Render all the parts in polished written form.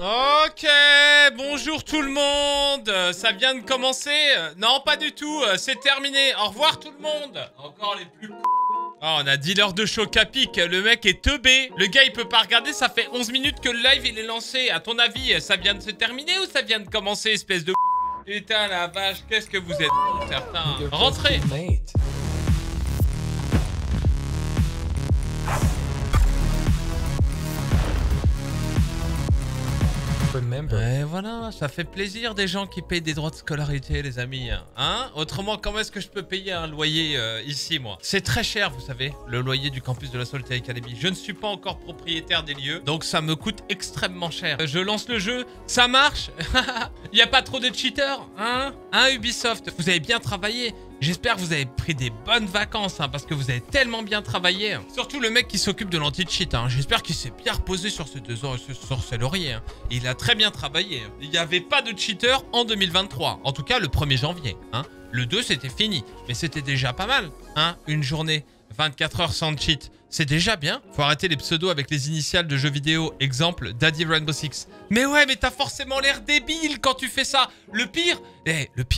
Ok, bonjour tout le monde. Ça vient de commencer? Non, pas du tout, c'est terminé. Au revoir tout le monde. Encore les plus... Oh, on a dealer de Chocapic, le mec est teubé. Le gars, il peut pas regarder, ça fait 11 minutes que le live, il est lancé. À ton avis, ça vient de se terminer ou ça vient de commencer, espèce de... Putain, la vache, qu'est-ce que vous êtes, certains. Rentrez. Et voilà, ça fait plaisir des gens qui payent des droits de scolarité, les amis. Hein? Autrement, comment est-ce que je peux payer un loyer ici, moi? C'est très cher, vous savez, le loyer du campus de la Salty Academy. Je ne suis pas encore propriétaire des lieux, donc ça me coûte extrêmement cher. Je lance le jeu, ça marche. Il n'y a pas trop de cheaters, hein? Hein, Ubisoft? Vous avez bien travaillé. J'espère que vous avez pris des bonnes vacances, hein, parce que vous avez tellement bien travaillé. Surtout le mec qui s'occupe de l'anti-cheat. Hein. J'espère qu'il s'est bien reposé sur ses deux ans et ce sorcellerie. Hein. Il a très bien travaillé. Il n'y avait pas de cheater en 2023. En tout cas, le 1er janvier. Hein. Le 2, c'était fini. Mais c'était déjà pas mal. Hein. Une journée, 24 heures sans cheat. C'est déjà bien. Faut arrêter les pseudos avec les initiales de jeux vidéo. Exemple, Daddy Rainbow Six. Mais ouais, mais t'as forcément l'air débile quand tu fais ça. Le pire,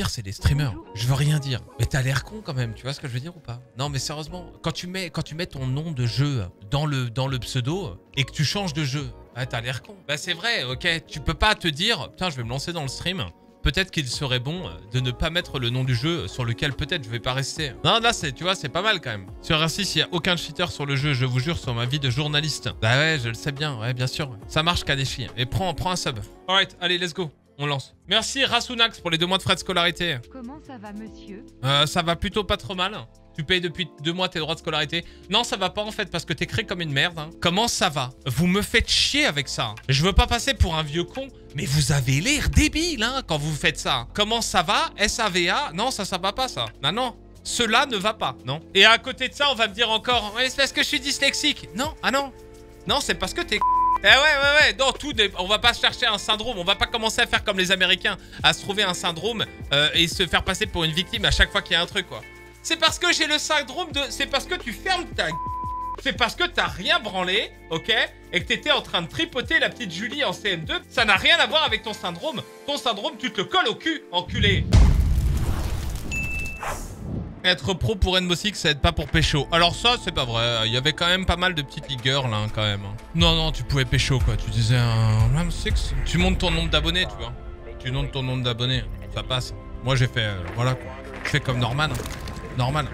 c'est les streamers. Je veux rien dire. Mais t'as l'air con quand même. Tu vois ce que je veux dire ou pas? Non, mais sérieusement, quand tu mets ton nom de jeu dans le pseudo et que tu changes de jeu, ah, t'as l'air con. Bah c'est vrai, ok. Tu peux pas te dire, putain, je vais me lancer dans le stream. Peut-être qu'il serait bon de ne pas mettre le nom du jeu sur lequel peut-être je vais pas rester. Non, là, tu vois, c'est pas mal quand même. Sur R6, il n'y a aucun cheater sur le jeu, je vous jure, sur ma vie de journaliste. Bah ouais, je le sais bien, ouais, bien sûr. Ça marche qu'à des chiens. Et prends un sub. Alright, allez, let's go. On lance. Merci Rasunax pour les 2 mois de frais de scolarité. Comment ça va, monsieur? Ça va plutôt pas trop mal. Tu payes depuis 2 mois tes droits de scolarité. Non, ça va pas en fait parce que t'es créé comme une merde. Hein. Comment ça va? Vous me faites chier avec ça. Je veux pas passer pour un vieux con, mais vous avez l'air débile hein, quand vous faites ça. Comment ça va? SAVA? Non, ça va pas ça. Non, non. Cela ne va pas, non? Et à côté de ça, on va me dire encore, c'est parce que je suis dyslexique. Non, ah non. Non, c'est parce que t'es... Eh ouais, non, on va pas chercher un syndrome, on va pas commencer à faire comme les Américains, à se trouver un syndrome et se faire passer pour une victime à chaque fois qu'il y a un truc, quoi. C'est parce que j'ai le syndrome de... C'est parce que tu fermes ta... C'est parce que t'as rien branlé, ok? Et que t'étais en train de tripoter la petite Julie en CM2. Ça n'a rien à voir avec ton syndrome. Ton syndrome, tu te le colles au cul, enculé. Être pro pour Rainbow Six, ça aide pas pour pécho. Alors ça, c'est pas vrai. Il y avait quand même pas mal de petites ligueurs là, quand même. Non, non, tu pouvais pécho, quoi. Tu disais Rainbow Six. Tu montes ton nombre d'abonnés, tu vois. Tu montes ton nombre d'abonnés. Ça passe. Moi, j'ai fait... voilà, quoi. Je fais comme Norman. Normal.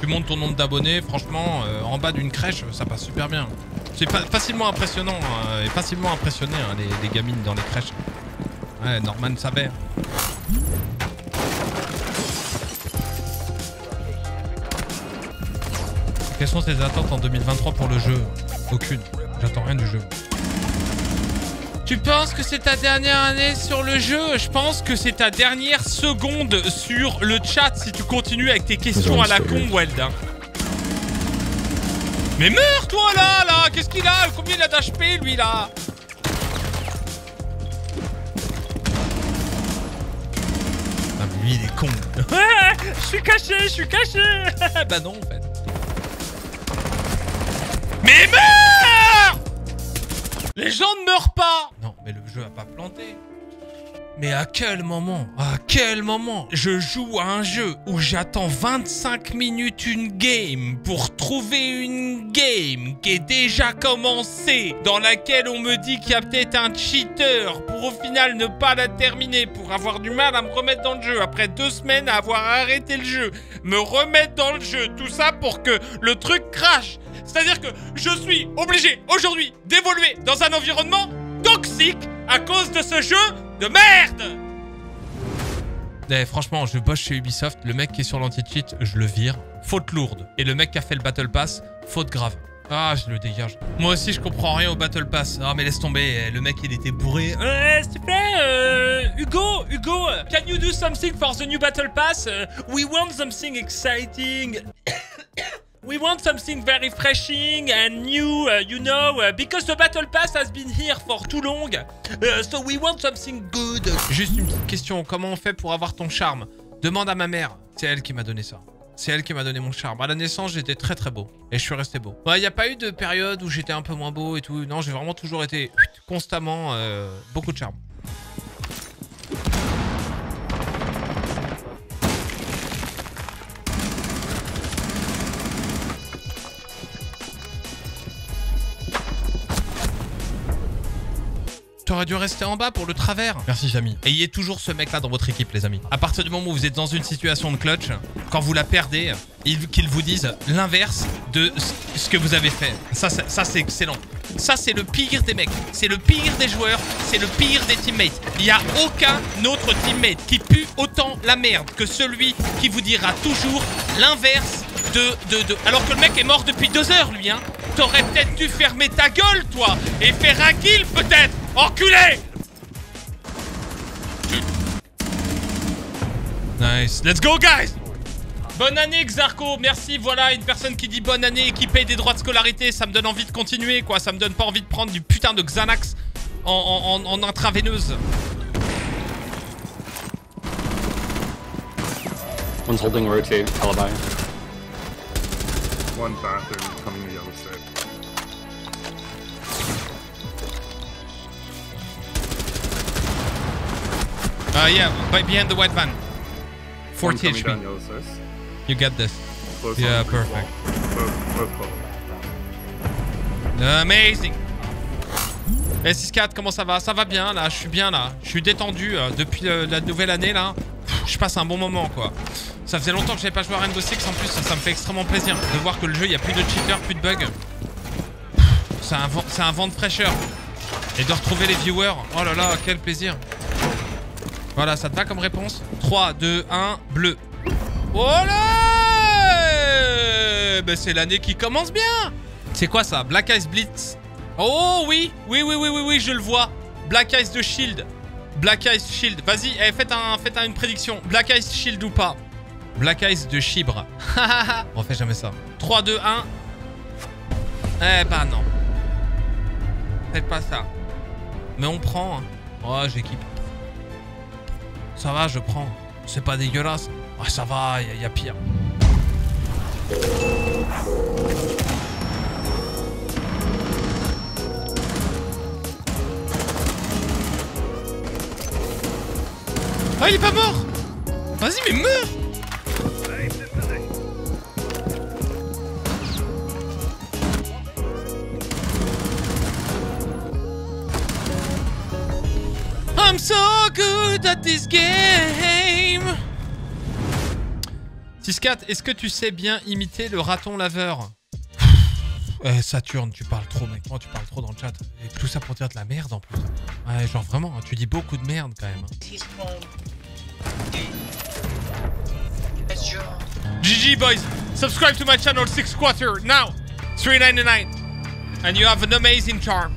Tu montes ton nombre d'abonnés, franchement, en bas d'une crèche, ça passe super bien. C'est facilement impressionnant, et facilement impressionné, hein, les gamines dans les crèches. Ouais, Norman savait. Quelles sont tes attentes en 2023 pour le jeu? Aucune. J'attends rien du jeu. Tu penses que c'est ta dernière année sur le jeu? Je pense que c'est ta dernière seconde sur le chat si tu continues avec tes questions à la con, Weld. Hein. Mais meurs toi là. Qu'est-ce qu'il a? Combien il a d'HP lui là? Ah mais lui il est con. Je suis caché. Bah non en fait. Mais meurs! Les gens ne meurent pas! Non, mais le jeu a pas planté. Mais à quel moment? À quel moment? Je joue à un jeu où j'attends 25 minutes une game pour trouver une game qui est déjà commencée, dans laquelle on me dit qu'il y a peut-être un cheater pour au final ne pas la terminer, pour avoir du mal à me remettre dans le jeu, après 2 semaines à avoir arrêté le jeu, me remettre dans le jeu, tout ça pour que le truc crache. C'est-à-dire que je suis obligé aujourd'hui d'évoluer dans un environnement toxique à cause de ce jeu de merde! Eh, franchement, je bosse chez Ubisoft. Le mec qui est sur l'anti-cheat, je le vire. Faute lourde. Et le mec qui a fait le Battle Pass, faute grave. Ah, je le dégage. Moi aussi, je comprends rien au Battle Pass. Ah, mais laisse tomber. Le mec, il était bourré. S'il te plaît, Hugo, can you do something for the new Battle Pass? We want something exciting. We want something very refreshing and new, you know, because the Battle Pass has been here for too long, so we want something good. Juste une petite question, comment on fait pour avoir ton charme? Demande à ma mère, c'est elle qui m'a donné ça. C'est elle qui m'a donné mon charme. À la naissance, j'étais très très beau. Et je suis resté beau. Il n'y a pas eu de période où j'étais un peu moins beau et tout. Non, j'ai vraiment toujours été constamment beaucoup de charme. J'aurais dû rester en bas pour le travers. Merci Jamy. Ayez toujours ce mec là dans votre équipe les amis. À partir du moment où vous êtes dans une situation de clutch, quand vous la perdez, qu'ils vous disent l'inverse de ce que vous avez fait. Ça c'est excellent. Ça c'est le pire des mecs. C'est le pire des joueurs. C'est le pire des teammates. Il n'y a aucun autre teammate qui pue autant la merde que celui qui vous dira toujours l'inverse de... Alors que le mec est mort depuis 2 heures lui hein. T'aurais peut-être dû fermer ta gueule toi et faire un kill peut-être. Enculé! Nice. Let's go, guys! Bonne année, Xarko. Merci, voilà, une personne qui dit bonne année et qui paye des droits de scolarité. Ça me donne envie de continuer, quoi. Ça me donne pas envie de prendre du putain de Xanax en intraveineuse. One's holding rotate, alibi. One bathroom coming to yellow side. Yeah, behind the white van. 40 HP. You get this. Close yeah, perfect. Amazing. S64, comment ça va? Ça va bien là, je suis bien là. Je suis détendu depuis la nouvelle année là. Je passe un bon moment quoi. Ça faisait longtemps que j'avais pas joué à Rainbow Six en plus, ça me fait extrêmement plaisir de voir que le jeu, il n'y a plus de cheaters, plus de bugs. C'est un vent de fraîcheur. Et de retrouver les viewers, oh là là, quel plaisir. Voilà, ça te va comme réponse? 3, 2, 1, bleu. Olé! Ben c'est l'année qui commence bien. C'est quoi ça? Black Ice Blitz. Oh oui, oui, je le vois. Black Ice de Shield. Black Ice Shield. Vas-y, eh, faites une prédiction. Black Ice Shield ou pas? Black Ice de Chibre. On fait jamais ça. 3, 2, 1. Eh ben non. Faites pas ça. Mais on prend. Oh, j'équipe. Ça va, je prends. C'est pas dégueulasse. Ah, ça va, il y a pire. Ah, il est pas mort! Vas-y, mais meurs! I'm so good at this game. 6-4, est-ce que tu sais bien imiter le raton laveur? Eh, Saturne, tu parles trop, mec. Oh, tu parles trop dans le chat. Et tout ça pour dire de la merde, en plus. Ouais, genre vraiment, tu dis beaucoup de merde, quand même. GG, boys. Subscribe to my channel 6Quarter, now. 3.99. And you have an amazing charm.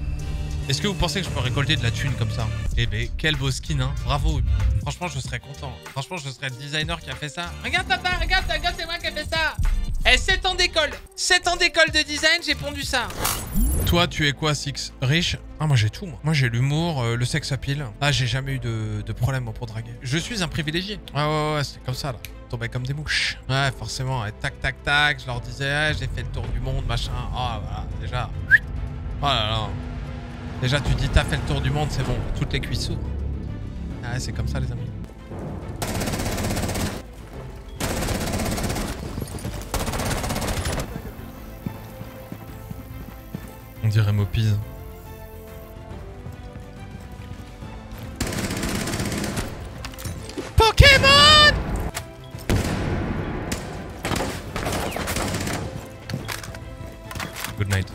Est-ce que vous pensez que je peux récolter de la thune comme ça? Eh ben, quel beau skin, hein. Bravo. Franchement, je serais content. Franchement, je serais le designer qui a fait ça. Regarde, papa, regarde, c'est moi qui ai fait ça. Eh, 7 ans d'école. 7 ans d'école de design, j'ai pondu ça. Toi, tu es quoi, Six? Riche? Ah, moi, j'ai tout, moi. Moi, j'ai l'humour, le sexe à pile. Ah, j'ai jamais eu de problème pour draguer. Je suis un privilégié. Ah, ouais, c'est comme ça, là. Tombait comme des mouches. Ouais, forcément. Ouais. Tac. Je leur disais, ah, j'ai fait le tour du monde, machin. Ah, oh, voilà, déjà. Oh là là. Déjà, tu dis, t'as fait le tour du monde, c'est bon. Toutes les cuisses s'ouvrent. Ah, c'est comme ça, les amis. On dirait Mopiz. Pokémon! Good night.